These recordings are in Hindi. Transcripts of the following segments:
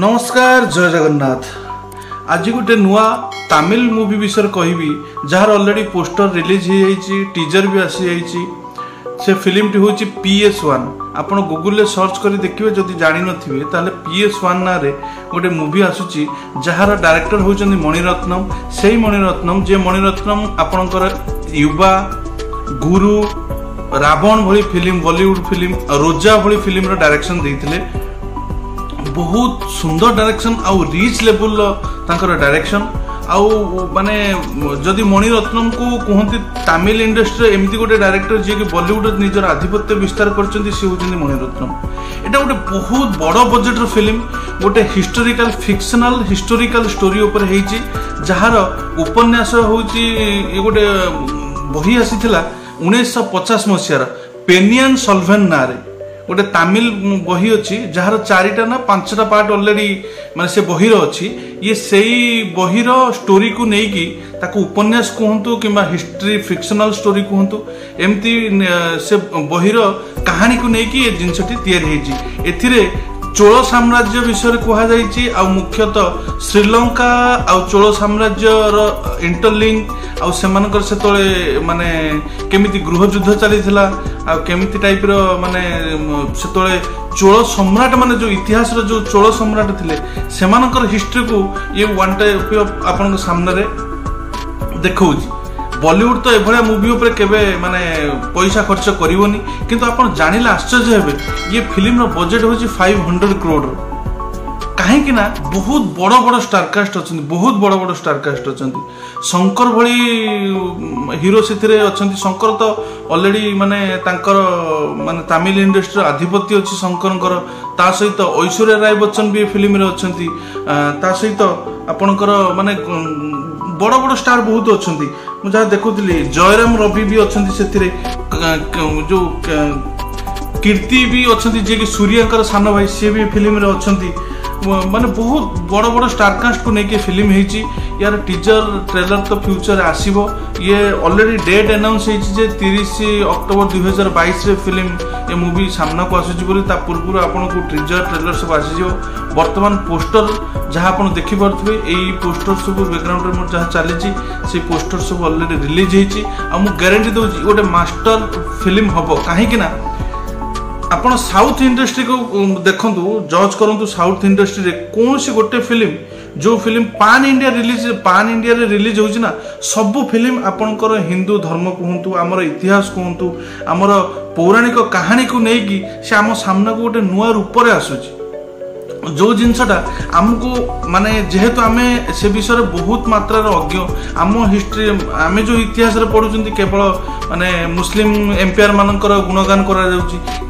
नमस्कार जय जगन्नाथ। आज गोटे नुआ तमिल मूवी विषय कहबी जार अलरेडी पोस्टर रिलीज हो टीजर भी आसी जाइए। से फिल्म टी हूँ PS1। आप गूगल सर्च कर देखिए जदि जानी नथिबे ताले PS1 ना रे गोटे मूवी आसूची जार डायरेक्टर हूँ मणिरत्नम। से मणिरत्नम जे मणिरत्नम आपणकर युवा गुरु रावण भली फिल्म बॉलीवुड फिल्म रोजा भली फिल्म डायरेक्शन देते। बहुत सुंदर डायरेक्शन आउ रिच लेवल डायरेक्शन आउ माने जदि मणिरत्नम को कहते तमिल इंडस्ट्री एमती गोटे डायरेक्टर जी कि बॉलीवुड निजर आधिपत्य विस्तार करछन्ती से होछन्ती मणिरत्नम। एटा गोटे बहुत बड़ बजेटर फिल्म गोटे हिस्टोरिकल फिक्शनल हिस्टोरिकल स्टोरी ऊपर हेछि जहार उपन्यास होछि गोटे बही आसीथिला 1950 मसीहार पेनियन सेल्वन नारे गोटे तमिल बही अच्छी जार चारिटा ना पांचटा पार्ट अलरेडी माने से बहीर अच्छी। ये सही बहीर स्टोरी को लेकिन ताकू उपन्यास कहतु कि हिस्ट्री फिक्शनल स्टोरी कहतु एमती से बहीर कहानी को लेकिन ये जिनटी या चोल साम्राज्य विषय कहुई आ मुख्यतः श्रीलंका आ चोल साम्राज्यर इंटरलिंक आउ से माने केमिति गृहयुद्ध चली केमिति टाइप रो माने से चोल सम्राट माने जो इतिहास रो जो चोल सम्राट थिले सेमानकर हिस्ट्री को ये वन टाइप आपन को सामने रे देखौजी। बॉलीवुड तो एभा मूवी उपर केबे माने पैसा खर्च करिवोनी किंतु आपन जानिले आश्चर्य हेबे ये फिल्म रो बजेट होची 500 करोड़। कहीं ना बहुत बड़ बड़ स्टारकास्ट अच्छा बहुत बड़ बड़ स्टारकास्ट अच्छा शंकर भली हीरो से शंकर तो ऑलरेडी माने माने तमिल इंडस्ट्री आधिपत्य अच्छी शंकर सहित ऐश्वर्या राय बच्चन भी फिल्म अच्छा सहित आपणकर माने बड़ बड़ स्टार बहुत अच्छा मुझे देखुली जयराम रवि भी अच्छा से जो कीर्ति भी अच्छा जी कि सूर्या सान भाई सी भी फिल्म अच्छा माने बहुत बड़ बड़ स्टारकास्ट को लेके फिल्म होती। यार टीजर ट्रेलर तो फ्यूचर आसो ये अलरेडी डेट अनाउंस हो 30 अक्टोबर 2022 फिल्म ये मूवी सामना को आसूस पूर्व आपको टीजर ट्रेलर सब आसीज। बर्तमान पोस्टर जहाँ आप देखिपे यही पोस्टर सब बैकग्राउंड मोर जहाँ चली से पोस्टर सब अलरेडी रिलीज हो ग्यारंटी दूसरी गोटे मास्टर फिल्म हम। कहीं आपण साउथ इंडस्ट्री को देखूँ जज करूँ साउथ इंडस्ट्री रे कौन सी गोटे फिल्म जो फिल्म पान इंडिया रे रिलीज होची ना सब फिल्म आपणकर हिंदू धर्म कहतु आमर इतिहास कहतु आमर पौराणिक कहानी को लेकिन से आम सामना को गोटे नुआ रूप से आसूची जो जिनसटा आमको माने जेहेतु आम से विषय में बहुत मात्रा अज्ञ आम हिस्ट्री आम जो इतिहास पढ़ुं केवल माने मुस्लिम एम्पायर मानकर गुणगान करा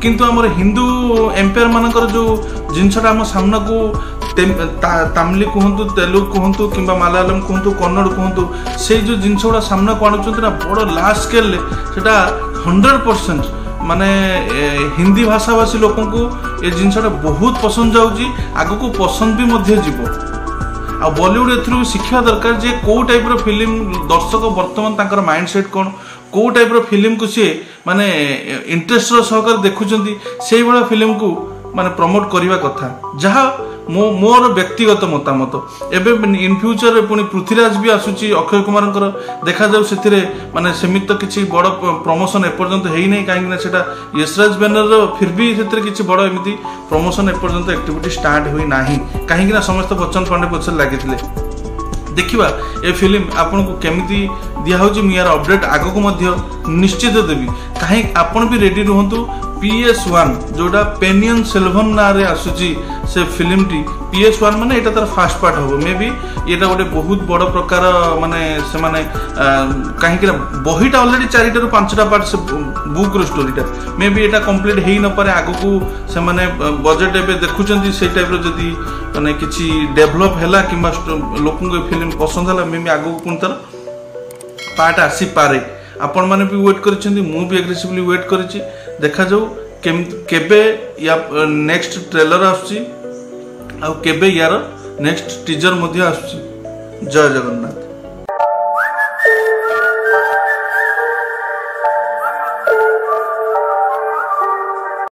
किंतु आम हिंदू एम्पायर मानकर जो जिनसटा आम सामना को तमिल कहतु तेलुगु कहतु कि मलयालम कहतु कन्नड़ कहतु से जो जिनसगुड़ा सामना को आणुना बड़ लार्ज स्केल से 100% माने हिंदी भाषाभाषी लोक को ये जिनसटा बहुत पसंद जाऊँगी आग को पसंद भी मध्य जीव। आ बॉलीवुड एथरू शिक्षा दरकार जे कौ टाइप फिल्म दर्शक बर्तमान तांकर माइंड सेट कौन कौ टाइप फिल्म को सी माने इंटरेस्ट सहकार देखुंत से भाया फिल्म को माने प्रमोट करने कथा जहाँ मोर व्यक्तिगत मतामत। एवं इन फ्यूचर पुणी पृथ्वीराज भी आसूची अक्षय कुमार देखा जाऊ से माने सीमित किसी बड़ प्रमोशन एपर्तंत हो नहीं कहीं यशराज बैनर फिर भी किसी बड़ एमती प्रमोशन एपर्तंत एक्टिविटी स्टार्ट होना कहीं समस्त बच्चन पांडे पक्ष लगे देखा ये फिल्म आपन को केमिति दिया होची मियार अपडेट आग को मध्य निश्चित देवी। कहीं आपन भी रेडी रुहंतु PS1 जोटा पेनियन सेल्वन ना रे आसूची से फिल्म टी PS1 माने एटा तार फास्ट पार्ट हो मे भी एटा गोटे बहुत बड़ प्रकार माने से माने कहीं बहीटा अलरेडी 4 टा 5 टा पार्ट से बुक स्टोरीटा मे भी एटा कंप्लीट हो न पारे आग को से माने बजेट एवं देखुं से टाइप जदि माने किसी डेभलप है कि लोक फिल्म पसंद है मे भी आग को तार पार्ट आसी पारे। आपण माने भी वेट करिसेंती मु भी एग्रेसिवली वेट करिछि देखा जाऊ केबे या नेक्स्ट ट्रेलर आसुछि आउ केबे यार नेक्स्ट टीजर मध्ये आसुछि। जय जगन्नाथ।